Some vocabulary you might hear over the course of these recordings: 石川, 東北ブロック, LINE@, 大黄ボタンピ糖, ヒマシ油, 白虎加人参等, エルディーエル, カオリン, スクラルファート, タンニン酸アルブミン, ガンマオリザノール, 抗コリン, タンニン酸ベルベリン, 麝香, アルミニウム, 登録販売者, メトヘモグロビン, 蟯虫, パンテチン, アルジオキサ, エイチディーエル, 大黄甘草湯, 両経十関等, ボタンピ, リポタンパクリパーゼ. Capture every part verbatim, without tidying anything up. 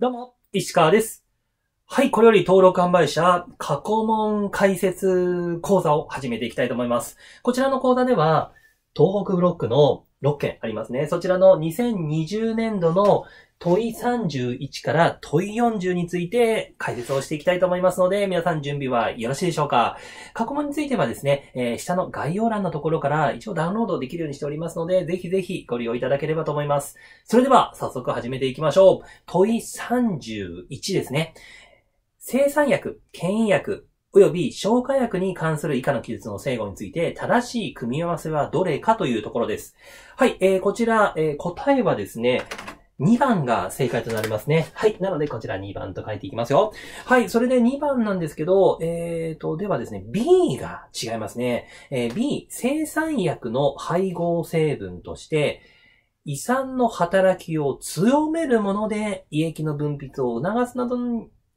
どうも、石川です。はい、これより登録販売者過去問解説講座を始めていきたいと思います。こちらの講座では、東北ブロックのろっけんありますね。そちらのにせんにじゅうねんどの問いさんじゅういちから問いよんじゅうについて解説をしていきたいと思いますので、皆さん準備はよろしいでしょうか？過去問についてはですね、えー、下の概要欄のところから一応ダウンロードできるようにしておりますので、ぜひぜひご利用いただければと思います。それでは早速始めていきましょう。問いさんじゅういちですね。生産薬、牽引薬、及び消化薬に関する以下の記述の正語について正しい組み合わせはどれかというところです。はい、えー、こちら、えー、答えはですね、にばんが正解となりますね。はい。なので、こちらにばんと書いていきますよ。はい。それでにばんなんですけど、えーと、ではですね、B が違いますね。えー、B、生産薬の配合成分として、胃酸の働きを強めるもので、胃液の分泌を促すなど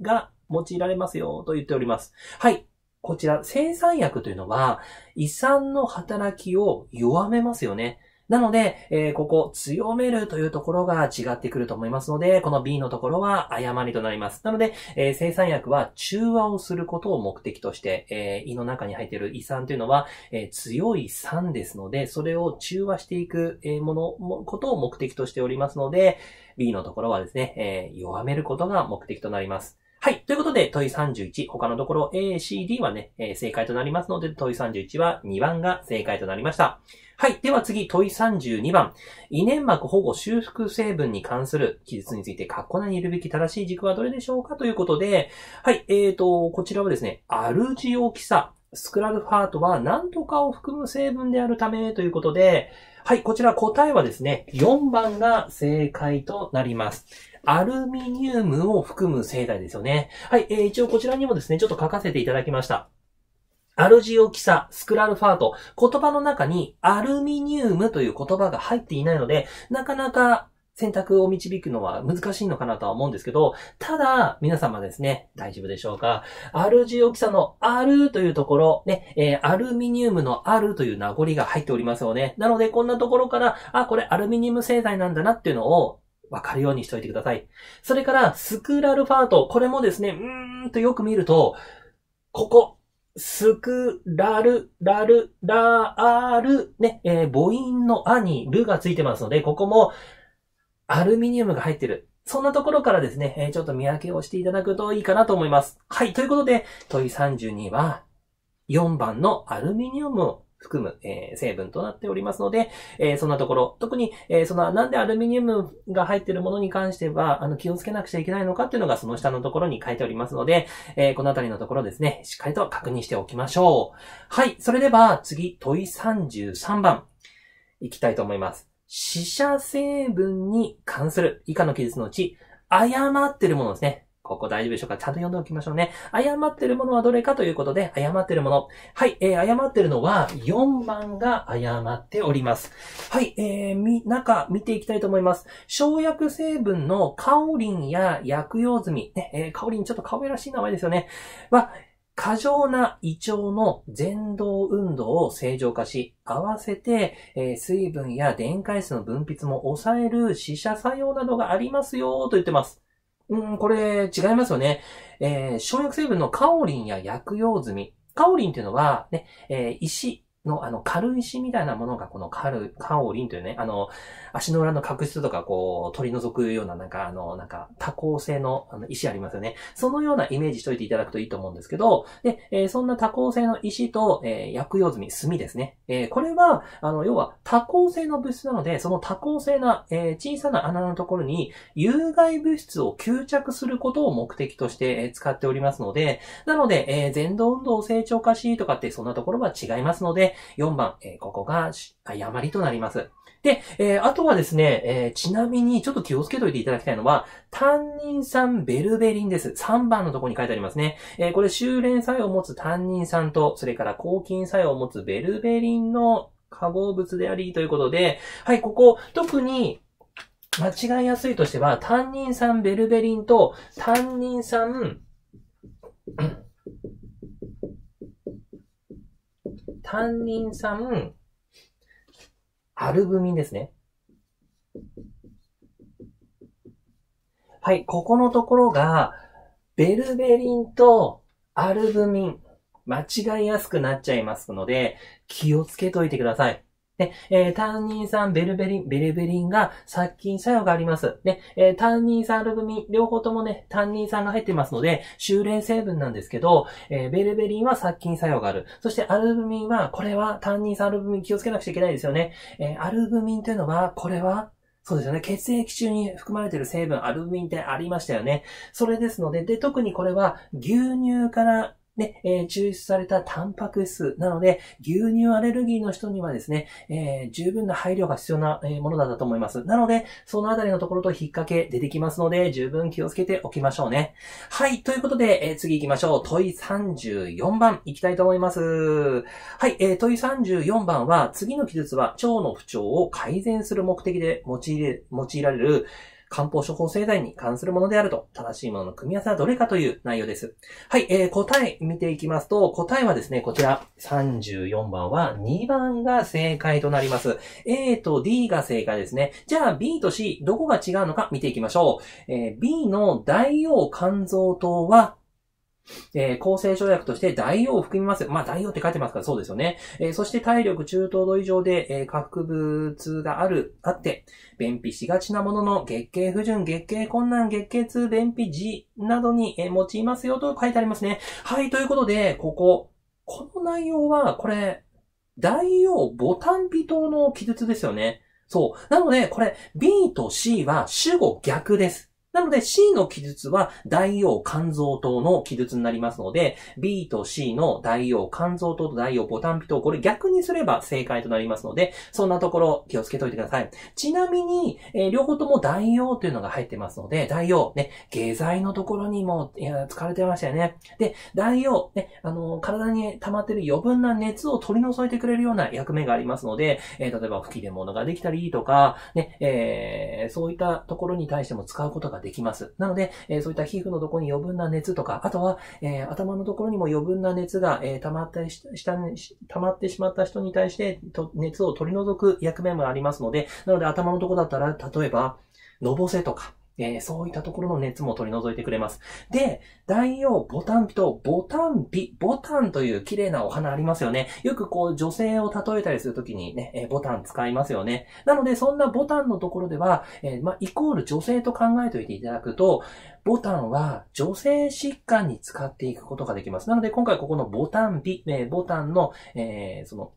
が用いられますよ、と言っております。はい。こちら、生産薬というのは、胃酸の働きを弱めますよね。なので、えー、ここ、強めるというところが違ってくると思いますので、この B のところは誤りとなります。なので、えー、生産薬は中和をすることを目的として、えー、胃の中に入っている胃酸というのは、えー、強い酸ですので、それを中和していくもの、も、ことを目的としておりますので、B のところはですね、えー、弱めることが目的となります。はい。ということで、問いさんじゅういち、他のところ A、C、D はね、えー、正解となりますので、問いさんじゅういちはにばんが正解となりました。はい。では次、問いさんじゅうにばん。胃粘膜保護修復成分に関する記述について、括弧内にいるべき正しい軸はどれでしょうかということで、はい。えーと、こちらはですね、アルジオキサ、スクラルファートは何とかを含む成分であるためということで、はい。こちら答えはですね、よんばんが正解となります。アルミニウムを含む製剤ですよね。はい、えー。一応こちらにもですね、ちょっと書かせていただきました。アルジオキサ、スクラルファート。言葉の中にアルミニウムという言葉が入っていないので、なかなか選択を導くのは難しいのかなとは思うんですけど、ただ、皆様ですね、大丈夫でしょうか。アルジオキサのアルというところ、ね、えー、アルミニウムのアルという名残が入っておりますよね。なので、こんなところから、あ、これアルミニウム製剤なんだなっていうのを、わかるようにしておいてください。それから、スクラルファート。これもですね、うーんとよく見ると、ここ、スクラル、ラル、ラール、ね、えー、母音のアにルがついてますので、ここもアルミニウムが入ってる。そんなところからですね、えー、ちょっと見分けをしていただくといいかなと思います。はい、ということで、問いさんじゅうにはよんばんのアルミニウムを含む、えー、成分となっておりますので、えー、そんなところ、特に、えー、その、なんでアルミニウムが入っているものに関しては、あの、気をつけなくちゃいけないのかっていうのがその下のところに書いておりますので、えー、このあたりのところですね、しっかりと確認しておきましょう。はい、それでは次、問いさんじゅうさんばん、いきたいと思います。死者成分に関する以下の記述のうち、誤っているものですね。ここ大丈夫でしょうか？ちゃんと読んでおきましょうね。誤ってるものはどれかということで、誤ってるもの。はい、えー、誤ってるのはよんばんが誤っております。はい、えー、み、中見ていきたいと思います。生薬成分のカオリンや薬用済み、ね、えー、カオリンちょっと可愛らしい名前ですよね。は、過剰な胃腸の蠕動運動を正常化し、合わせて、えー、水分や電解質の分泌も抑える死者作用などがありますよ、と言ってます。うん、これ、違いますよね。えー、生薬成分のカオリンや薬用済み。カオリンっていうのは、ね、えー、石の、あの、軽石みたいなものが、このカル、カオリンというね、あの、足の裏の角質とか、こう、取り除くような、なんか、あの、なんか、多孔性の、あの、石ありますよね。そのようなイメージしといていただくといいと思うんですけど、で、えー、そんな多孔性の石と、えー、薬用済み、炭ですね。えー、これは、あの、要は、多孔性の物質なので、その多孔性な、えー、小さな穴のところに、有害物質を吸着することを目的として、えー、使っておりますので、なので、えー、蠕動運動を正常化し、とかって、そんなところは違いますので、よんばん、えー、ここが誤りとなります。で、えー、あとはですね、えー、ちなみにちょっと気をつけておいていただきたいのは、単寧酸ベルベリンです。さんばんのところに書いてありますね。えー、これ、収斂作用を持つ単寧酸と、それから抗菌作用を持つベルベリンの化合物であり、ということで、はい、ここ、特に、間違いやすいとしては、単寧酸ベルベリンと、単寧酸、単寧酸、アルブミンですね。はい、ここのところが、ベルベリンとアルブミン、間違いやすくなっちゃいますので、気をつけといてください。ね、えー、タンニン酸、ベルベリン、ベルベリンが殺菌作用があります。ね、えー、タンニン酸、アルブミン、両方ともね、タンニン酸が入ってますので、収斂成分なんですけど、えー、ベルベリンは殺菌作用がある。そしてアルブミンは、これはタンニン酸、アルブミン気をつけなくちゃいけないですよね。えー、アルブミンというのは、これは、そうですよね。血液中に含まれている成分、アルブミンってありましたよね。それですので、で、特にこれは牛乳からね、えー、抽出されたタンパク質なので、牛乳アレルギーの人にはですね、えー、十分な配慮が必要なものだったと思います。なので、そのあたりのところと引っ掛け出てきますので、十分気をつけておきましょうね。はい、ということで、えー、次行きましょう。問いさんじゅうよんばん行きたいと思います。はい、えー、問いさんじゅうよんばんは、次の記述は腸の不調を改善する目的で用いれ、用いられる、漢方処方製剤に関するものであると、正しいものの組み合わせはどれかという内容です。はい、えー、答え見ていきますと、答えはですね、こちら、さんじゅうよんばんはにばんが正解となります。A と D が正解ですね。じゃあ B と C、どこが違うのか見ていきましょう。えー、B の大黄甘草湯は、えー、抗生諸薬として大黄を含みます。まあ、大黄って書いてますからそうですよね。えー、そして体力中等度以上で、えー、核物がある、あって、便秘しがちなものの月経不順、月経困難、月経痛、便秘時などに、えー、用いますよと書いてありますね。はい、ということで、ここ、この内容は、これ、大黄ボタンピ糖の記述ですよね。そう。なので、これ、B と C は主語逆です。なので C の記述は大黄甘草湯の記述になりますので、 B と C の大黄甘草湯と大黄ボタンピ糖、これ逆にすれば正解となりますので、そんなところ気をつけておいてください。ちなみに、えー、両方とも大黄というのが入ってますので、大黄ね、下剤のところにも使われてましたよね。で、大黄ね、あのー、体に溜まっている余分な熱を取り除いてくれるような役目がありますので、えー、例えば吹き出物ができたりとかね、えー、そういったところに対しても使うことができます。なので、えー、そういった皮膚のところに余分な熱とか、あとは、えー、頭のところにも余分な熱が、えー、溜まったし、下に、溜まってしまった人に対してと、熱を取り除く役目もありますので、なので頭のところだったら、例えば、のぼせとか、えー、そういったところの熱も取り除いてくれます。で、大黄ボタンピとボタンピ、ボタンという綺麗なお花ありますよね。よくこう女性を例えたりするときにね、えー、ボタン使いますよね。なのでそんなボタンのところでは、えー、まあ、イコール女性と考えておいていただくと、ボタンは女性疾患に使っていくことができます。なので今回ここのボタンピ、えー、ボタンの、えー、その、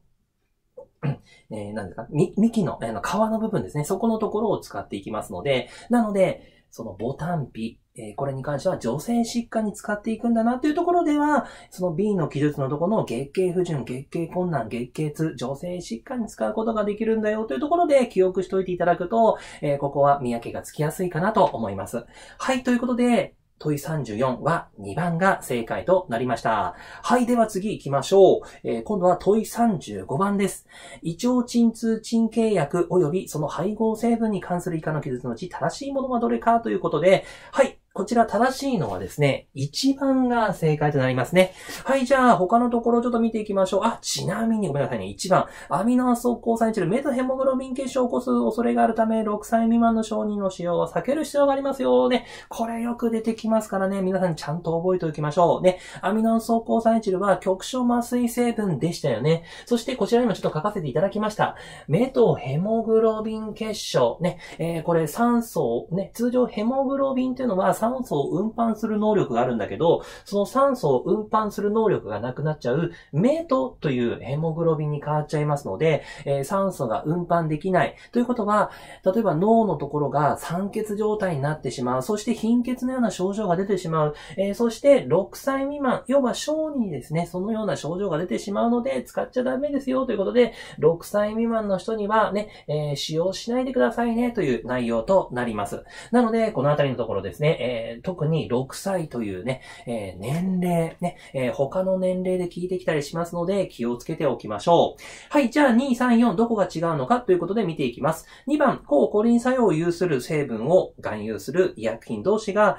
えー、なんですか、幹の、えー、皮の部分ですね。そこのところを使っていきますので、なので、そのボタンピ、えー、これに関しては女性疾患に使っていくんだなというところでは、その B の記述のところの月経不順、月経困難、月経痛、女性疾患に使うことができるんだよというところで記憶しておいていただくと、えー、ここは見分けがつきやすいかなと思います。はい、ということで、問いさんじゅうよんはにばんが正解となりました。はい、では次行きましょう。えー、今度は問いさんじゅうごばんです。胃腸鎮痛鎮痙薬及びその配合成分に関する以下の記述のうち正しいものはどれかということで、はい、こちら正しいのはですね、いちばんが正解となりますね。はい、じゃあ他のところちょっと見ていきましょう。あ、ちなみにごめんなさいね、いちばん。アミノアスを交差に散るメトヘモグロビン結晶を起こす恐れがあるため、ろくさい未満の小児の使用は避ける必要がありますよね。これよく出てきますからね、皆さんちゃんと覚えておきましょう。ね、アミノアスを交差に散るは局所麻酔成分でしたよね。そしてこちらにもちょっと書かせていただきました。メトヘモグロビン結晶。ね、えー、これ酸素をね、通常ヘモグロビンというのは酸素を運搬する能力があるんだけど、その酸素を運搬する能力がなくなっちゃうメトというヘモグロビンに変わっちゃいますので、えー、酸素が運搬できない。ということは、例えば脳のところが酸欠状態になってしまう。そして貧血のような症状が出てしまう。えー、そしてろくさい未満、要は小児にですね、そのような症状が出てしまうので使っちゃダメですよということで、ろくさい未満の人にはね、えー、使用しないでくださいねという内容となります。なので、このあたりのところですね、えーえー、特にろくさいというね、えー、年齢ね、えー、他の年齢で聞いてきたりしますので気をつけておきましょう。はい、じゃあに、さん、よんどこが違うのかということで見ていきます。にばん、抗コリン作用を有する成分を含有する医薬品同士が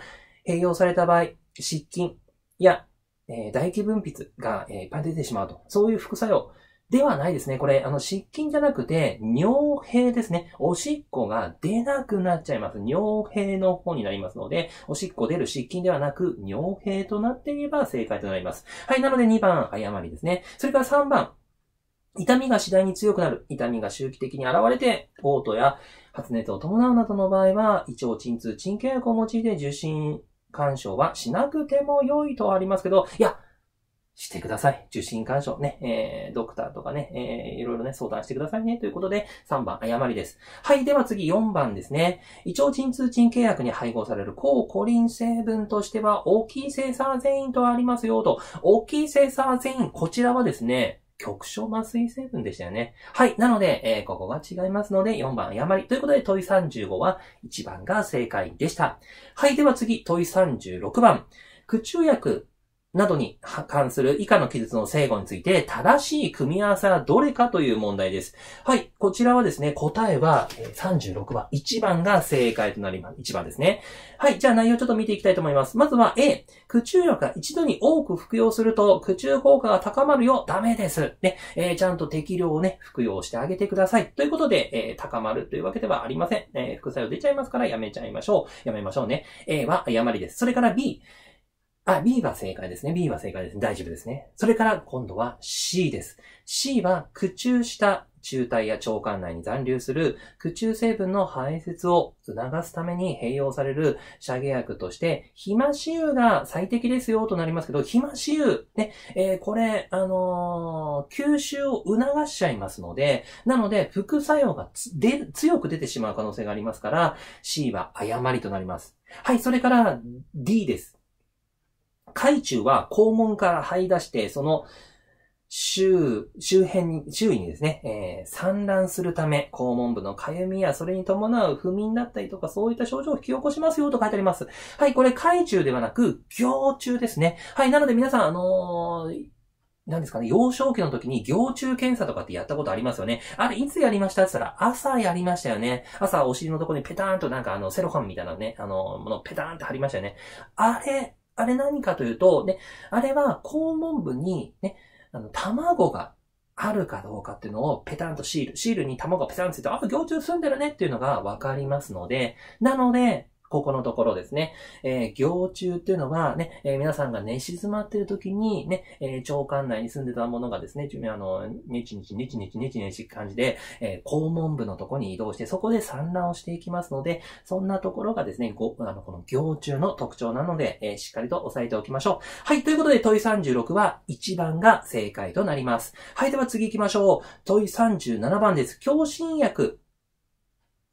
併用された場合、失禁や、えー、唾液分泌が、えー、いっぱい出てしまうと。そういう副作用。ではないですね。これ、あの、失禁じゃなくて、尿閉ですね。おしっこが出なくなっちゃいます。尿閉の方になりますので、おしっこ出る失禁ではなく、尿閉となっていれば正解となります。はい、なのでにばん、誤りですね。それからさんばん、痛みが次第に強くなる。痛みが周期的に現れて、嘔吐や発熱を伴うなどの場合は、胃腸鎮痛、鎮痙薬を用いて受診、干渉はしなくても良いとありますけど、いや、してください。受診干渉ね、えー、ドクターとかね、えー、いろいろね、相談してくださいね。ということで、さんばん、誤りです。はい、では次よんばんですね。胃腸鎮痛鎮痙薬に配合される抗コリン成分としては、大きいセーサーゼインとありますよと。大きいセーサーゼイン、こちらはですね、局所麻酔成分でしたよね。はい。なので、えー、ここが違いますので、よんばん誤り。ということで、問いさんじゅうごはいちばんが正解でした。はい。では次、問いさんじゅうろくばん。駆虫薬などに関する以下の記述の正誤について、正しい組み合わせはどれかという問題です。はい。こちらはですね、答えはさんじゅうろくばん、いちばんが正解となります。いちばんですね。はい。じゃあ内容ちょっと見ていきたいと思います。まずは A、駆虫薬が一度に多く服用すると、駆虫効果が高まるよ。ダメです。ね。えー、ちゃんと適量をね、服用してあげてください。ということで、えー、高まるというわけではありません。えー、副作用出ちゃいますからやめちゃいましょう。やめましょうね。A は誤りです。それから B、あ、B は正解ですね。B は正解ですね。大丈夫ですね。それから今度は C です。C は駆虫した中体や腸管内に残留する駆虫成分の排泄を促すために併用される遮下薬として、ヒマシ油が最適ですよとなりますけど、ヒマシ油、ね、えー、これ、あのー、吸収を促しちゃいますので、なので副作用がつで強く出てしまう可能性がありますから、C は誤りとなります。はい、それから D です。海中は肛門から這い出して、その周、周辺に、周囲にですね、えー、散乱するため、肛門部のかゆみや、それに伴う不眠だったりとか、そういった症状を引き起こしますよと書いてあります。はい、これ海中ではなく、蟯虫ですね。はい、なので皆さん、あのー、何ですかね、幼少期の時に蟯虫検査とかってやったことありますよね。あれ、いつやりましたって言ったら、朝やりましたよね。朝、お尻のところにペターンとなんかあの、セロハンみたいなね、あの、ものペターンって貼りましたよね。あれ、あれ何かというと、ね、あれは肛門部にね、あの、卵があるかどうかっていうのをペタンとシール、シールに卵がペタンとついて、あ、蟯虫住んでるねっていうのがわかりますので、なので、ここのところですね、えー、蟯虫っていうのはね、えー、皆さんが寝静まっている時にね、えー、腸管内に住んでたものがですね、あの、ねちねちねちねちねちねちって感じで、えー、肛門部のところに移動して、そこで産卵をしていきますので、そんなところがですね、ごあのこの蟯虫の特徴なので、えー、しっかりと押さえておきましょう。はい、ということで問いさんじゅうろくはいちばんが正解となります。はい、では次行きましょう。問いさんじゅうななばんです。強心薬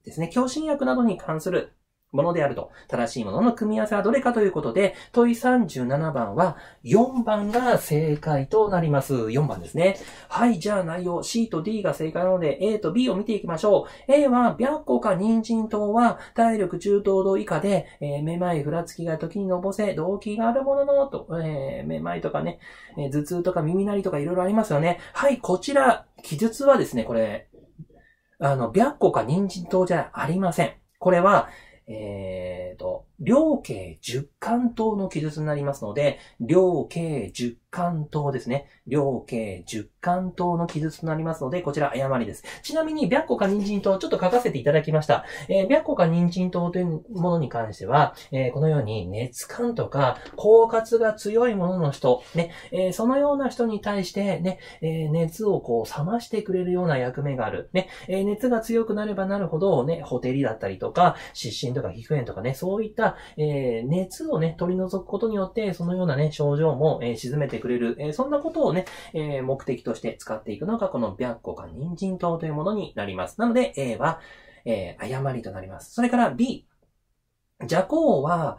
ですね、強心薬などに関するものであると。正しいものの組み合わせはどれかということで、問いさんじゅうななばんはよんばんが正解となります。よんばんですね。はい、じゃあ内容 C と D が正解なので A と B を見ていきましょう。A は、白虎か人参等は体力中等度以下で、えー、めまい、ふらつきが時にのぼせ、動悸があるものの、と、えー、めまいとかね、えー、頭痛とか耳鳴りとかいろいろありますよね。はい、こちら、記述はですね、これ、あの、白虎か人参等じゃありません。これは、えーと、両経十関等の記述になりますので、両経十関等ですね。両経十関等の記述となりますので、こちら誤りです。ちなみに、白虎か人参等、ちょっと書かせていただきました。えー、白虎か人参等というものに関しては、えー、このように熱感とか、狡猾が強いものの人、ね、えー、そのような人に対して、ね、えー、熱をこう冷ましてくれるような役目がある。ね、えー、熱が強くなればなるほど、ね、ほてりだったりとか、湿疹とか皮膚炎とかね、そういった、えー、熱をね、取り除くことによって、そのようなね、症状も、えー、沈めてくれる、えー、そんなことをね、えー、目的として使っていくのが、この白虎か人参等というものになります。なので、A は、えー、誤りとなります。それから B。麝香は、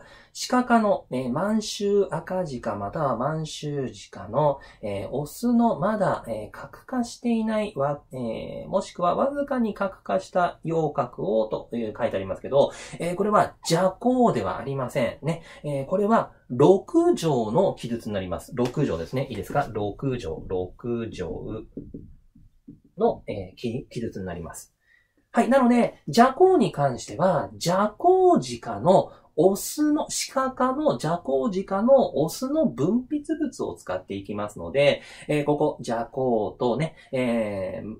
鹿科の、えー、満州赤鹿または満州鹿の、えー、オスのまだ、えー、核化していないわ、えー、もしくはわずかに核化した葉核をという書いてありますけど、えー、これは麝香ではありませんね。えー、これは六条の記述になります。六条ですね。いいですか？六条、六条の、えー、記述になります。はい。なので、麝香に関しては、麝香鹿のオスの、シカ科のジャコウジ科のオスの分泌物を使っていきますので、えー、ここ、ジャコウとね、えー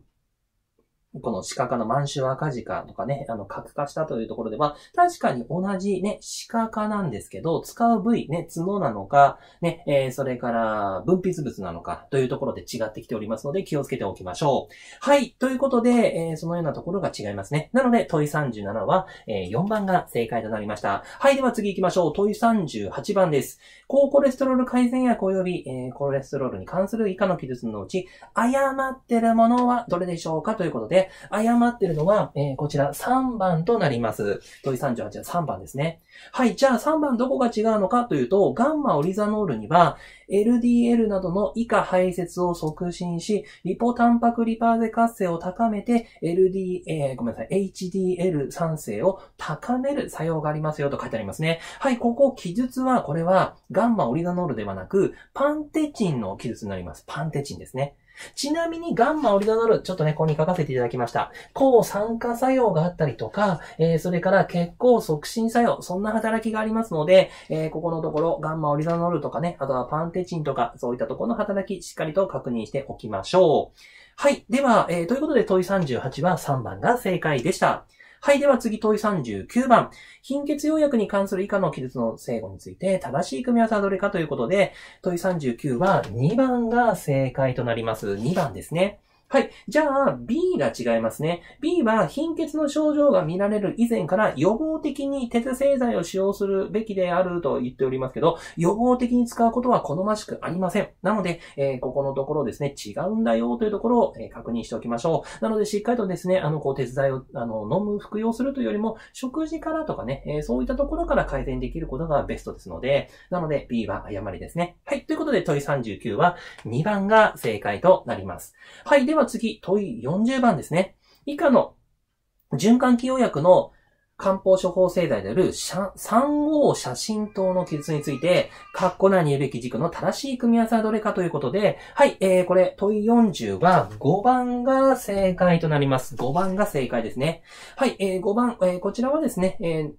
このシカ科のマンシュアカジカとかね、あの、核化したというところでは、確かに同じね、シカ科なんですけど、使う部位ね、角なのか、ね、えー、それから分泌物なのかというところで違ってきておりますので、気をつけておきましょう。はい、ということで、えー、そのようなところが違いますね。なので、問いさんじゅうななは、えー、よんばんが正解となりました。はい、では次行きましょう。問いさんじゅうはちばんです。高コレステロール改善薬及び、えー、コレステロールに関する以下の記述のうち、誤ってるものはどれでしょうかということで、誤ってるのは、えー、こちらさんばんとなります。問いさんじゅうはちはさんばんですね。はい。じゃあさんばんどこが違うのかというと、ガンマオリザノールには エルディーエル などの以下排泄を促進し、リポタンパクリパーゼ活性を高めて、エルディー、えー、ごめんなさい、エイチディーエル 酸性を高める作用がありますよと書いてありますね。はい。ここ、記述は、これはガンマオリザノールではなく、パンテチンの記述になります。パンテチンですね。ちなみにガンマオリザノール、ちょっとね、ここに書かせていただきました。抗酸化作用があったりとか、えー、それから血行促進作用、そんな働きがありますので、えー、ここのところ、ガンマオリザノールとかね、あとはパンテチンとか、そういったところの働き、しっかりと確認しておきましょう。はい。では、えー、ということで問いさんじゅうはちはさんばんが正解でした。はい。では次、問いさんじゅうきゅうばん。貧血用薬に関する以下の記述の正誤について、正しい組み合わせはどれかということで、問いさんじゅうきゅうはにばんが正解となります。にばんですね。はい。じゃあ、B が違いますね。B は、貧血の症状が見られる以前から予防的に鉄製剤を使用するべきであると言っておりますけど、予防的に使うことは好ましくありません。なので、えー、ここのところですね、違うんだよというところを、えー、確認しておきましょう。なので、しっかりとですね、あの、こう、鉄剤を、あの、飲む、服用するというよりも、食事からとかね、えー、そういったところから改善できることがベストですので、なので、B は誤りですね。はい。ということで、問いさんじゅうきゅうはにばんが正解となります。はい。ででは次、問いよんじゅうばんですね。以下の循環器用薬の漢方処方製剤であるさんごう写真糖の記述について、カッコ内に言うべき軸の正しい組み合わせはどれかということで、はい、えー、これ、問いよんじゅうはごばんが正解となります。ごばんが正解ですね。はい、えー、ごばん、えー、こちらはですね、えー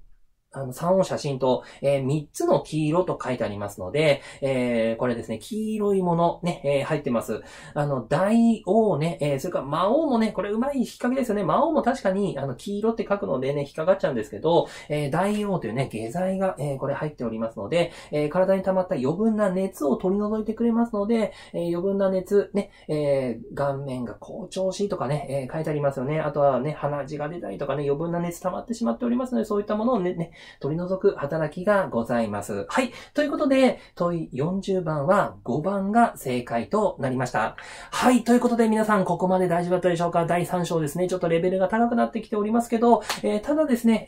あの、三黄写真と、えー、三つの黄色と書いてありますので、えー、これですね、黄色いもの、ね、えー、入ってます。あの、大王ね、えー、それから魔王もね、これうまい引っ掛けですよね。魔王も確かに、あの、黄色って書くのでね、引っかかっちゃうんですけど、えー、大王というね、下剤が、えー、これ入っておりますので、えー、体に溜まった余分な熱を取り除いてくれますので、えー、余分な熱、ね、えー、顔面が好調しいとかね、えー、書いてありますよね。あとはね、鼻血が出たりとかね、余分な熱溜まってしまっておりますので、そういったものをね、ね取り除く働きがございます。はい。ということで、問いよんじゅうばんはごばんが正解となりました。はい。ということで皆さん、ここまで大丈夫だったでしょうか？だいさん章ですね。ちょっとレベルが高くなってきておりますけど、えー、ただですね、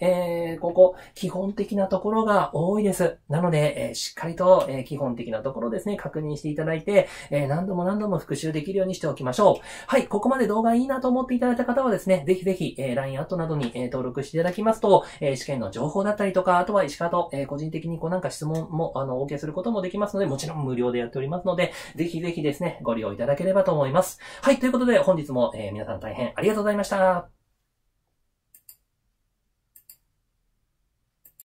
えー、ここ、基本的なところが多いです。なので、えー、しっかりと、えー、基本的なところですね、確認していただいて、えー、何度も何度も復習できるようにしておきましょう。はい。ここまで動画いいなと思っていただいた方はですね、ぜひぜひ、えー、ライン アットなどに、えー、登録していただきますと、えー、試験の情報だったりとか、あとは石川と、えー、個人的にこうなんか質問も、あの、お受けすることもできますので、もちろん無料でやっておりますので、ぜひぜひですね、ご利用いただければと思います。はい、ということで本日も、えー、皆さん大変ありがとうございました。